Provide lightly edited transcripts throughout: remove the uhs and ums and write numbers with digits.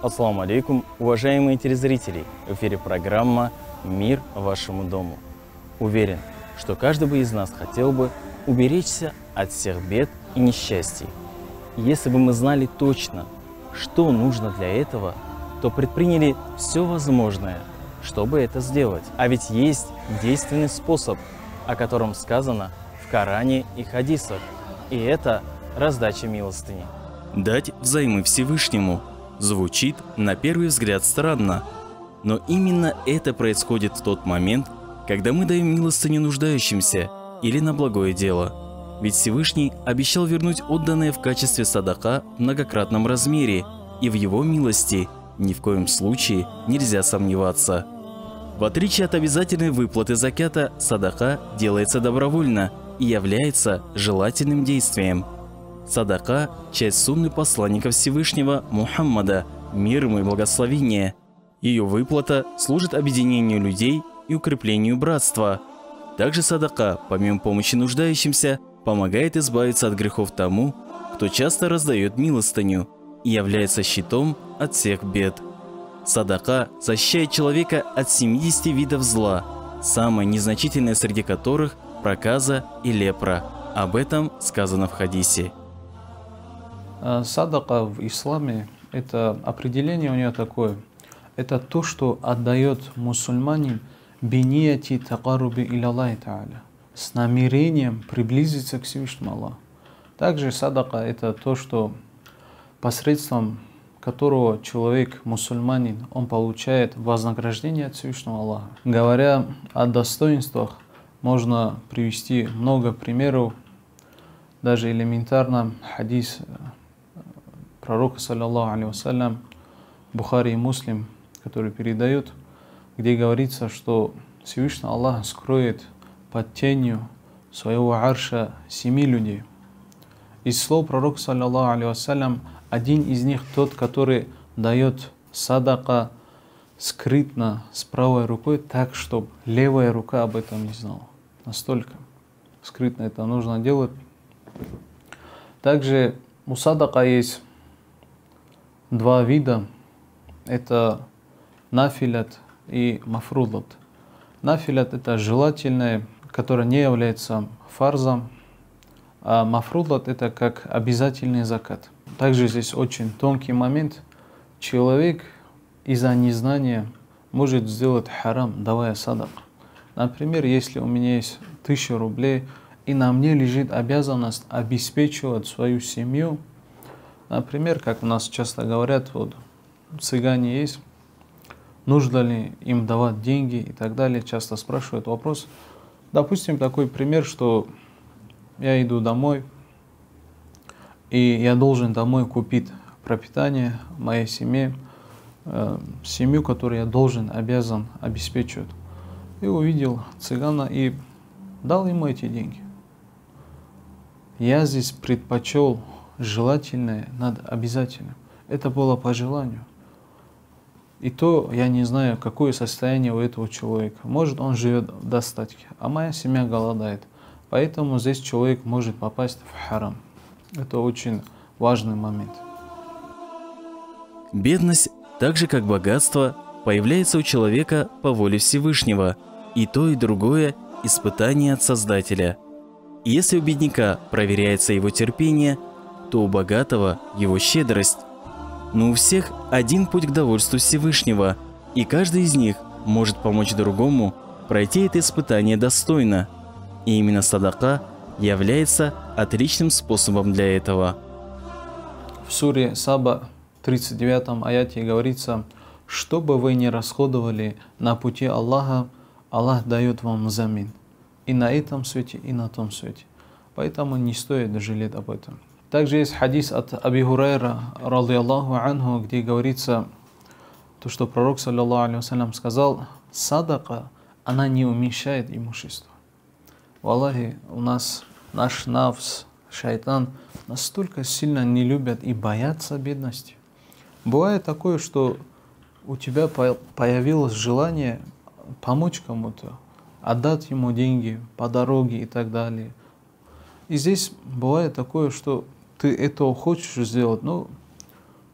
Ассаламу алейкум, уважаемые телезрители! В эфире программа «Мир вашему дому». Уверен, что каждый бы из нас хотел бы уберечься от всех бед и несчастий. Если бы мы знали точно, что нужно для этого, то предприняли все возможное, чтобы это сделать. А ведь есть действенный способ, о котором сказано в Коране и Хадисах, и это раздача милостыни. Дать взаймы Всевышнему. Звучит, на первый взгляд, странно, но именно это происходит в тот момент, когда мы даем милостыню нуждающимся или на благое дело. Ведь Всевышний обещал вернуть отданное в качестве садака в многократном размере, и в его милости ни в коем случае нельзя сомневаться. В отличие от обязательной выплаты закята, садака делается добровольно и является желательным действием. Садака – часть сунны посланника Всевышнего Мухаммада, мир ему и благословение. Ее выплата служит объединению людей и укреплению братства. Также садака, помимо помощи нуждающимся, помогает избавиться от грехов тому, кто часто раздает милостыню и является щитом от всех бед. Садака защищает человека от 70 видов зла, самое незначительное среди которых – проказа и лепра. Об этом сказано в хадисе. Садака в исламе, это определение у нее такое, это то, что отдает мусульманин бинияти такаруби иляллахи тааля, с намерением приблизиться к Всевышнему Аллаху. Также садака это то, что посредством которого человек, мусульманин, он получает вознаграждение от Всевышнего Аллаха. Говоря о достоинствах, можно привести много примеров, даже элементарно хадис пророка, саллаллаху алейхи вассалям, Бухари и Муслим, который передают, где говорится, что Всевышний Аллах скроет под тенью своего арша 7 людей. Из слов пророка, саллаллаху алейхи вассалям, один из них тот, который дает садака скрытно с правой рукой, так, чтобы левая рука об этом не знала. Настолько скрытно это нужно делать. Также у садака есть два вида, это нафилят и мафрудат. Нафилят это желательное, которое не является фарзом, а мафрудат это как обязательный закат. Также здесь очень тонкий момент. Человек из-за незнания может сделать харам, давая садак. Например, если у меня есть 1000 рублей и на мне лежит обязанность обеспечивать свою семью. Например, как у нас часто говорят, вот цыгане есть, нужно ли им давать деньги и так далее. Часто спрашивают вопрос. Допустим, такой пример, что я иду домой, и я должен домой купить пропитание моей семье, семью, которую я должен, обязан обеспечивать. И увидел цыгана и дал ему эти деньги. Я здесь предпочел желательное надо обязательно. Это было по желанию. И то я не знаю, какое состояние у этого человека. Может, он живет в достатке, а моя семья голодает. Поэтому здесь человек может попасть в харам. Это очень важный момент. Бедность, так же как богатство, появляется у человека по воле Всевышнего. И то, и другое – испытание от Создателя. И если у бедняка проверяется его терпение, то у богатого его щедрость. Но у всех один путь к довольству Всевышнего, и каждый из них может помочь другому пройти это испытание достойно. И именно садака является отличным способом для этого. В суре Саба 39 аяте говорится, что бы вы ни расходовали на пути Аллаха, Аллах дает вам взамен. И на этом свете, и на том свете. Поэтому не стоит жалеть об этом. Также есть хадис от Абу Хурайра, радиллаху анху, где говорится то, что пророк, саллаллаху алейхи вассалям, сказал: садака, она не уменьшает имущество. Валлахи, у нас наш нафс, шайтан, настолько сильно не любят и боятся бедности. Бывает такое, что у тебя появилось желание помочь кому-то, отдать ему деньги по дороге и так далее. И здесь бывает такое, что ты этого хочешь сделать, но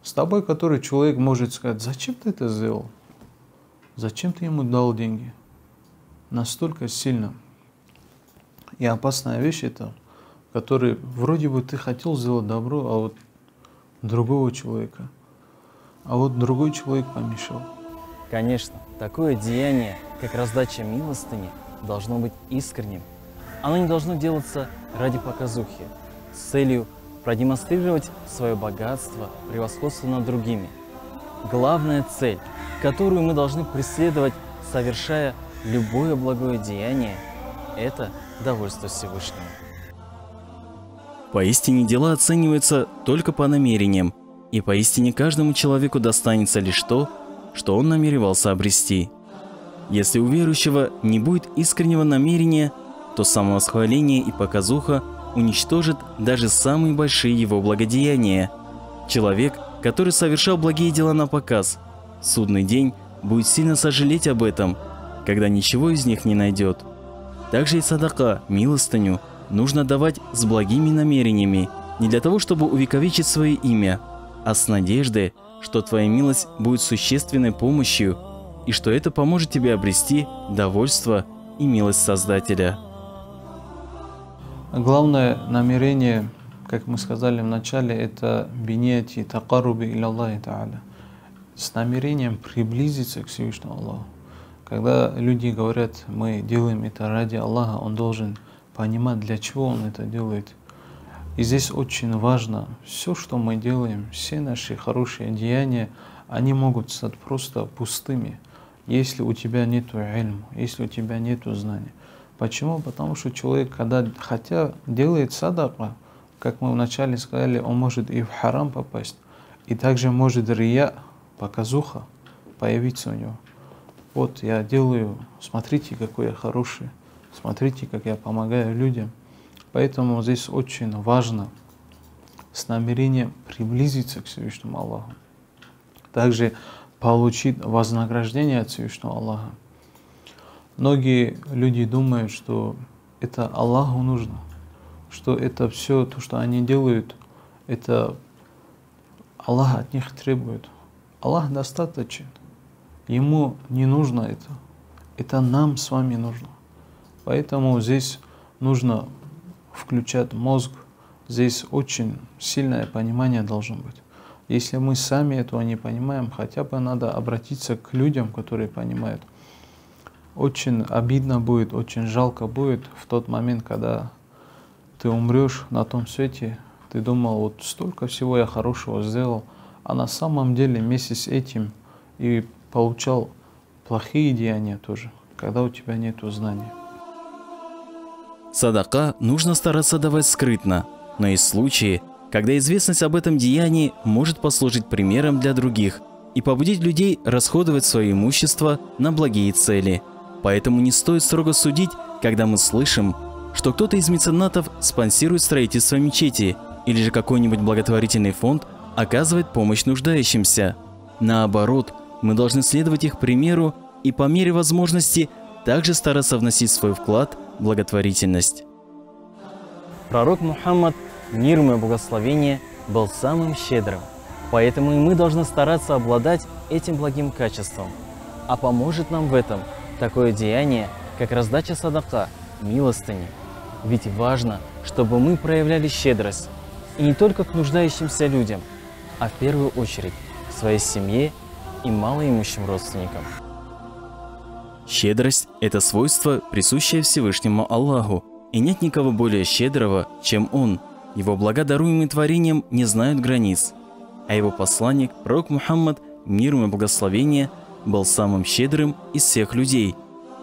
с тобой, который человек может сказать, зачем ты это сделал? Зачем ты ему дал деньги? Настолько сильно. И опасная вещь это, которой вроде бы ты хотел сделать добро, а вот другого человека. А вот другой человек помешал. Конечно, такое деяние, как раздача милостыни, должно быть искренним. Оно не должно делаться ради показухи, с целью продемонстрировать свое богатство, превосходство над другими. Главная цель, которую мы должны преследовать, совершая любое благое деяние, это довольство Всевышнему. Поистине дела оцениваются только по намерениям, и поистине каждому человеку достанется лишь то, что он намеревался обрести. Если у верующего не будет искреннего намерения, то самовосхваление и показуха уничтожит даже самые большие его благодеяния. Человек, который совершал благие дела на показ, в судный день будет сильно сожалеть об этом, когда ничего из них не найдет. Также и садака, милостыню, нужно давать с благими намерениями, не для того, чтобы увековечить свое имя, а с надеждой, что твоя милость будет существенной помощью и что это поможет тебе обрести довольство и милость Создателя. Главное намерение, как мы сказали в начале, это биньяти такаруби илля Аллахи Та'аля. С намерением приблизиться к Всевышнему Аллаху. Когда люди говорят, мы делаем это ради Аллаха, он должен понимать, для чего он это делает. И здесь очень важно, все, что мы делаем, все наши хорошие деяния, они могут стать просто пустыми, если у тебя нету ильма, если у тебя нету знания. Почему? Потому что человек, хотя делает садака, как мы вначале сказали, он может и в харам попасть, и также может рия, показуха, появиться у него. Вот я делаю, смотрите, какой я хороший, смотрите, как я помогаю людям. Поэтому здесь очень важно с намерением приблизиться к Всевышнему Аллаху. Также получить вознаграждение от Всевышнего Аллаха. Многие люди думают, что это Аллаху нужно, что это все то, что они делают, это Аллах от них требует. Аллах достаточен, Ему не нужно это нам с вами нужно. Поэтому здесь нужно включать мозг, здесь очень сильное понимание должно быть. Если мы сами этого не понимаем, хотя бы надо обратиться к людям, которые понимают. Очень обидно будет, очень жалко будет в тот момент, когда ты умрешь на том свете, ты думал, вот столько всего я хорошего сделал, а на самом деле вместе с этим и получал плохие деяния тоже, когда у тебя нет знания. Садака нужно стараться давать скрытно, но есть случаи, когда известность об этом деянии может послужить примером для других и побудить людей расходовать свое имущество на благие цели. Поэтому не стоит строго судить, когда мы слышим, что кто-то из меценатов спонсирует строительство мечети или же какой-нибудь благотворительный фонд оказывает помощь нуждающимся. Наоборот, мы должны следовать их примеру и по мере возможности также стараться вносить свой вклад в благотворительность. Пророк Мухаммад, мир ему и благословение, был самым щедрым, поэтому и мы должны стараться обладать этим благим качеством. А поможет нам в этом такое деяние, как раздача садака, милостыни. Ведь важно, чтобы мы проявляли щедрость, и не только к нуждающимся людям, а в первую очередь к своей семье и малоимущим родственникам. Щедрость – это свойство, присущее Всевышнему Аллаху, и нет никого более щедрого, чем Он. Его блага, даруемые творением, не знают границ, а его посланник, пророк Мухаммад, мир ему и благословение, был самым щедрым из всех людей,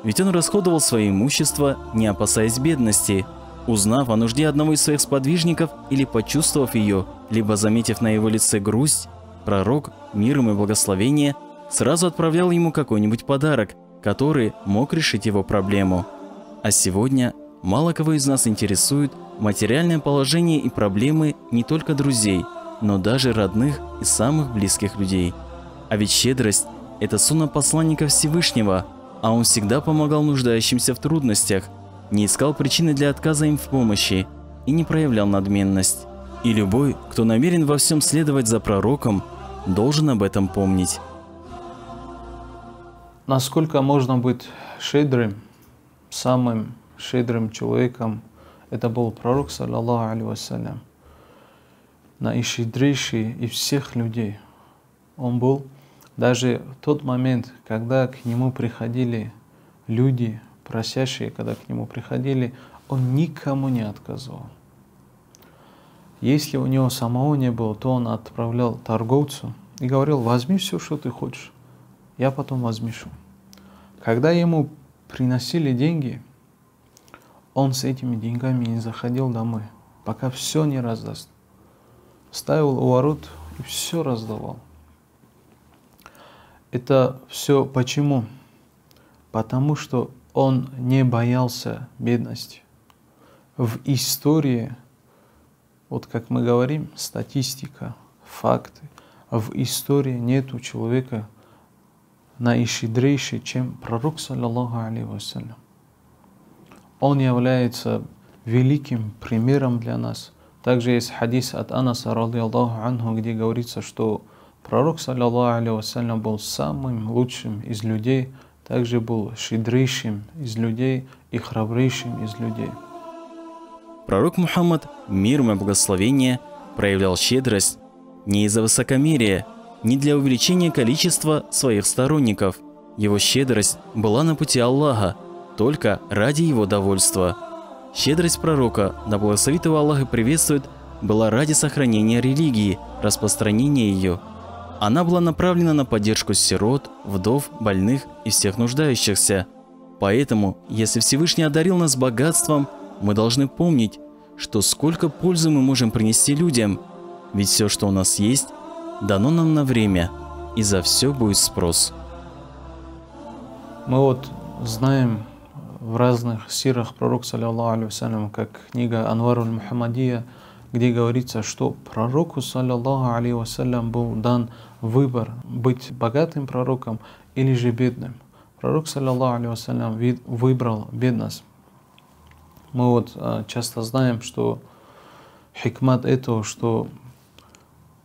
ведь он расходовал свое имущество, не опасаясь бедности. Узнав о нужде одного из своих сподвижников или почувствовав ее, либо заметив на его лице грусть, пророк, мир ему и благословение, сразу отправлял ему какой-нибудь подарок, который мог решить его проблему. А сегодня мало кого из нас интересует материальное положение и проблемы не только друзей, но даже родных и самых близких людей. А ведь щедрость – это сунна посланника Всевышнего, а он всегда помогал нуждающимся в трудностях, не искал причины для отказа им в помощи и не проявлял надменность. И любой, кто намерен во всем следовать за пророком, должен об этом помнить. Насколько можно быть щедрым, самым щедрым человеком, это был пророк, саллаллаху алейхи вассалям, наищедрейший из всех людей. Он был даже в тот момент, когда к нему приходили люди, просящие, когда к нему приходили, он никому не отказывал. Если у него самого не было, то он отправлял торговцу и говорил: возьми все, что ты хочешь, я потом возмешу. Когда ему приносили деньги, он с этими деньгами не заходил домой, пока все не раздаст. Ставил у ворот и все раздавал. Это все почему? Потому что он не боялся бедности. В истории, вот как мы говорим, статистика, факты, в истории нету человека наищедрейший, чем пророк, саллаллаху алейхи вассалям. Он является великим примером для нас. Также есть хадис от Анаса, радиллаху анху, где говорится, что пророк, саллаллаху алейхи вассалям, был самым лучшим из людей, также был щедрейшим из людей и храбрейшим из людей. Пророк Мухаммад, мир ему и благословение, проявлял щедрость не из-за высокомерия, не для увеличения количества своих сторонников. Его щедрость была на пути Аллаха, только ради его довольства. Щедрость пророка, да благословит его Аллах и приветствует, была ради сохранения религии, распространения ее. Она была направлена на поддержку сирот, вдов, больных и всех нуждающихся. Поэтому, если Всевышний одарил нас богатством, мы должны помнить, что сколько пользы мы можем принести людям. Ведь все, что у нас есть, дано нам на время, и за все будет спрос. Мы вот знаем в разных сирах пророк, саллаллаху алейхи вассалям, как книга «Анвар аль-Мухаммадия», где говорится, что пророку, саллаллаху алейхи вассалям, был дан выбор быть богатым пророком или же бедным. Пророк, саллаллаху алейхи вассалям, выбрал бедность. Мы вот часто знаем, что хикмат этого, что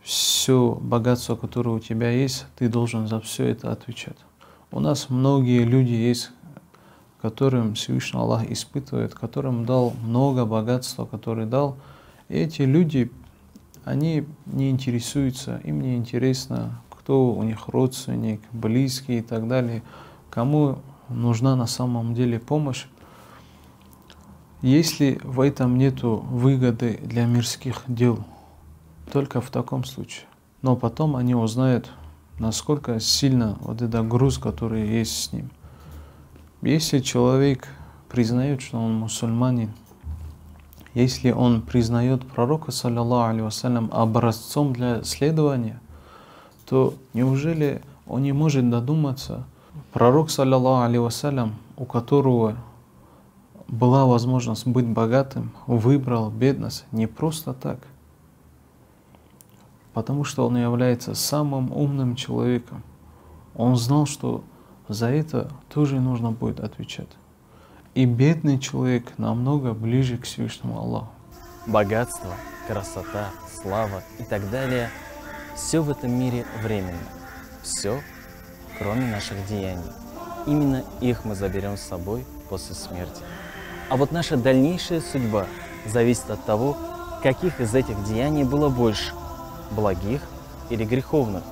все богатство, которое у тебя есть, ты должен за все это отвечать. У нас многие люди есть, которым Всевышний Аллах испытывает, которым дал много богатства, который дал. И эти люди, они не интересуются, им не интересно, кто у них родственник, близкий и так далее, кому нужна на самом деле помощь. Если в этом нету выгоды для мирских дел, только в таком случае. Но потом они узнают, насколько сильно вот этот груз, который есть с ним. Если человек признает, что он мусульманин, если он признает пророка, саллаллаху алейхи вассалям, образцом для следования, то неужели он не может додуматься? Пророк, саллаллаху алейхи вассалям, у которого была возможность быть богатым, выбрал бедность не просто так, потому что он является самым умным человеком. Он знал, что за это тоже нужно будет отвечать. И бедный человек намного ближе к Всевышнему Аллаху. Богатство, красота, слава и так далее – все в этом мире временно. Все, кроме наших деяний. Именно их мы заберем с собой после смерти. А вот наша дальнейшая судьба зависит от того, каких из этих деяний было больше – благих или греховных.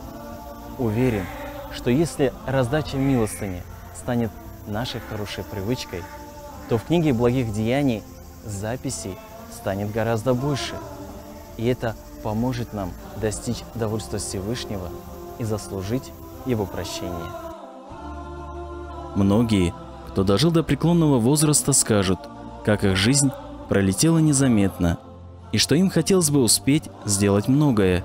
Уверен, что если раздача милостыни станет нашей хорошей привычкой, то в книге благих деяний записей станет гораздо больше. И это поможет нам достичь довольства Всевышнего и заслужить Его прощение. Многие, кто дожил до преклонного возраста, скажут, как их жизнь пролетела незаметно, и что им хотелось бы успеть сделать многое.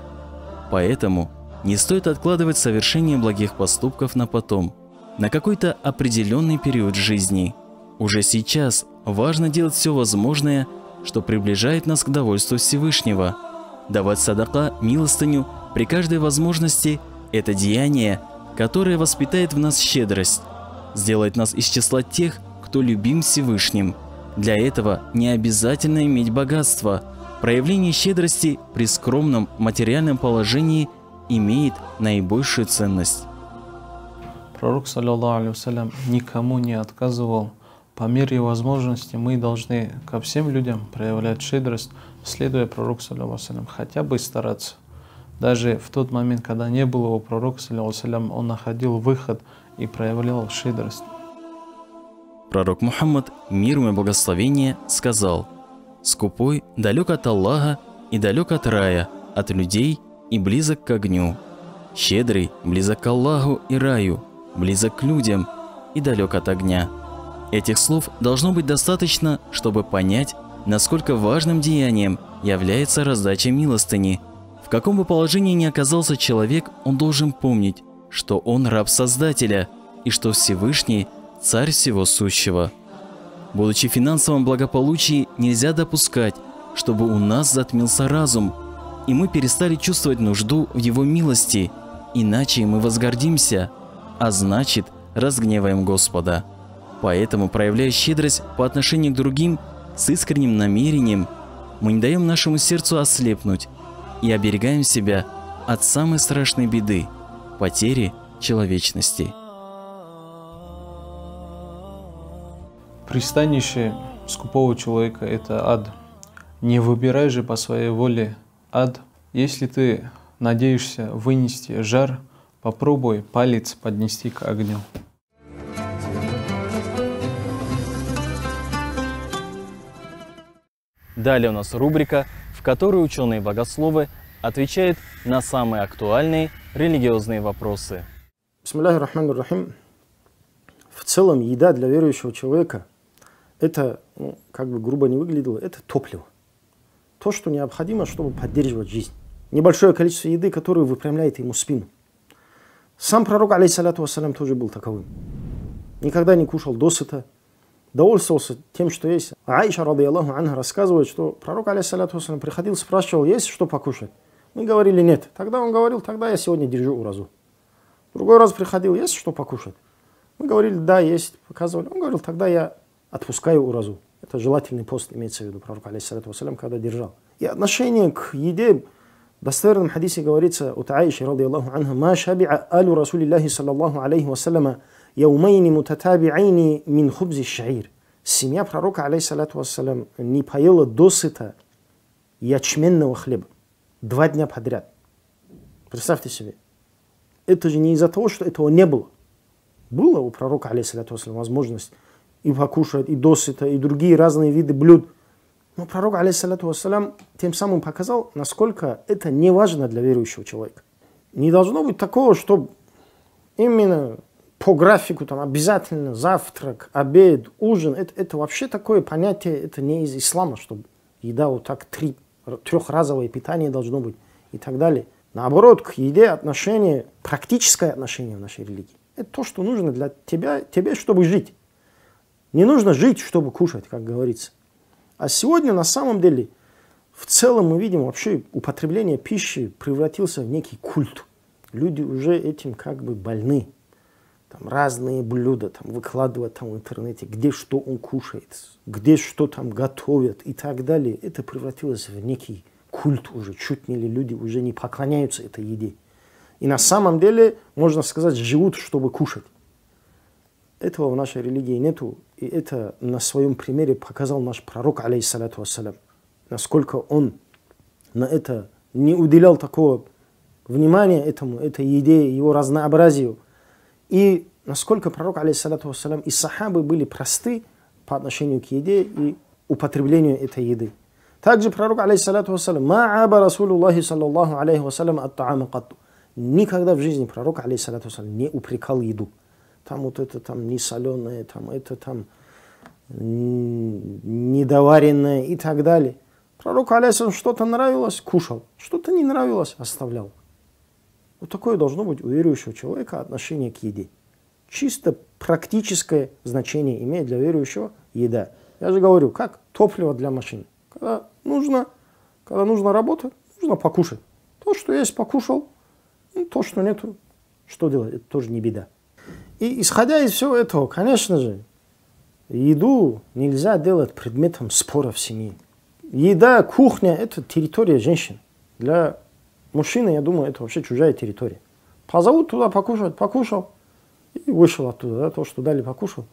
Поэтому не стоит откладывать совершение благих поступков на потом, на какой-то определенный период жизни. Уже сейчас важно делать все возможное, что приближает нас к довольству Всевышнего. Давать садака, милостыню, при каждой возможности – это деяние, которое воспитает в нас щедрость, сделает нас из числа тех, кто любим Всевышним. Для этого не обязательно иметь богатство. Проявление щедрости при скромном материальном положении имеет наибольшую ценность. Пророк, саллаллаху алейхи вассалям, никому не отказывал. По мере возможности мы должны ко всем людям проявлять щедрость, следуя пророку, саллаллаху алейхи вассалям, хотя бы стараться. Даже в тот момент, когда не было его пророка, саллаллаху алейхи вассалям, он находил выход и проявлял щедрость. Пророк Мухаммад, мир ему и благословение, сказал: «Скупой далек от Аллаха и далек от рая, от людей и близок к огню. Щедрый близок к Аллаху и раю, близок к людям и далек от огня». Этих слов должно быть достаточно, чтобы понять, насколько важным деянием является раздача милостыни. В каком бы положении ни оказался человек, он должен помнить, что он раб Создателя и что Всевышний – Царь всего сущего. Будучи в финансовом благополучии, нельзя допускать, чтобы у нас затмился разум, и мы перестали чувствовать нужду в его милости, иначе мы возгордимся, а значит, разгневаем Господа. Поэтому, проявляя щедрость по отношению к другим с искренним намерением, мы не даем нашему сердцу ослепнуть и оберегаем себя от самой страшной беды – потери человечности. Пристанище скупого человека – это ад. Не выбирай же по своей воле ад. Если ты надеешься вынести жар, попробуй палец поднести к огню. Далее у нас рубрика, в которой ученые-богословы отвечают на самые актуальные религиозные вопросы. В целом, еда для верующего человека – это, ну, как бы грубо не выглядело, это топливо. То, что необходимо, чтобы поддерживать жизнь. Небольшое количество еды, которое выпрямляет ему спину. Сам пророк, алейхиссалату вассалям, тоже был таковым. Никогда не кушал досыта, довольствовался тем, что есть. Аиша, рады Аллаху анха, рассказывает, что пророк, алейхиссалату вассалям, приходил, спрашивал, есть что покушать? Мы говорили, нет. Тогда он говорил, тогда я сегодня держу уразу. Другой раз приходил, есть что покушать? Мы говорили, да, есть, показывали. Он говорил, тогда я отпускаю уразу. Это желательный пост, имеется в виду пророк, алейхиссалату вассалям, когда держал. И отношение к еде, в достоверном хадисе говорится, от Аиши, рады Аллаху анха, «Ма шаби'а алю Расулиллахи, саллаллаху алейхи вассаляма, яумайни мутатаби'айни мин хубзи шаир». Семья пророка, алейхиссалату вассалям, не поела досыта ячменного хлеба 2 дня подряд. Представьте себе. Это же не из-за того, что этого не было. Было у пророка, алейхиссалату вассалям, возможность и покушать, и досыта, и другие разные виды блюд. Но пророк, алейхиссалату вассалям, тем самым показал, насколько это не важно для верующего человека. Не должно быть такого, что именно по графику там обязательно завтрак, обед, ужин. Это вообще такое понятие, это не из ислама, что еда вот так трехразовое питание должно быть и так далее. Наоборот, к еде отношение, практическое отношение в нашей религии. Это то, что нужно для тебя, тебе, чтобы жить. Не нужно жить, чтобы кушать, как говорится. А сегодня, на самом деле, в целом мы видим, вообще употребление пищи превратился в некий культ. Люди уже этим как бы больны. Там разные блюда там выкладывают там в интернете, где что он кушает, где что там готовят и так далее. Это превратилось в некий культ уже. Чуть ли люди уже не поклоняются этой еде. И на самом деле, можно сказать, живут, чтобы кушать. Этого в нашей религии нету, и это на своем примере показал наш пророк, алейхиссалату вассалям, насколько он на это не уделял такого внимания этому, этой еде, его разнообразию, и насколько пророк, алейхиссалату вассалям, и сахабы были просты по отношению к еде и употреблению этой еды. Также пророк, алейхиссалату вассалям, «Ма аба Расулуллахи, саллаллаху алейхи вассалям, ат-таама катту». Никогда в жизни пророк, алейхиссалату вассалям, не упрекал еду. Там вот это там несоленое, там это там недоваренное и так далее. Пророку, алейхиссалям, что-то нравилось – кушал, что-то не нравилось – оставлял. Вот такое должно быть у верующего человека отношение к еде. Чисто практическое значение имеет для верующего еда. Я же говорю, как топливо для машины. Когда нужно работать, нужно покушать. То, что есть, покушал, то, что нету, что делать, это тоже не беда. И исходя из всего этого, конечно же, еду нельзя делать предметом спора в семье. Еда, кухня – это территория женщин. Для Мужчина, я думаю, это вообще чужая территория. Позовут туда покушать, покушал, и вышел оттуда, да, то, что дали, покушал.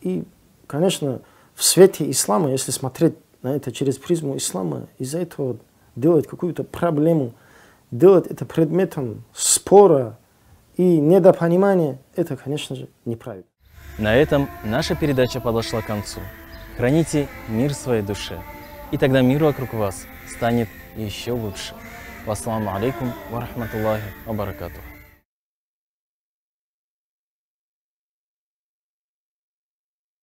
И, конечно, в свете ислама, если смотреть на это через призму ислама, из-за этого делать какую-то проблему, делать это предметом спора и недопонимания, это, конечно же, неправильно. На этом наша передача подошла к концу. Храните мир в своей душе, и тогда мир вокруг вас станет еще лучше. Вассаламу алейкум ва рахматуллахи ва баракатух.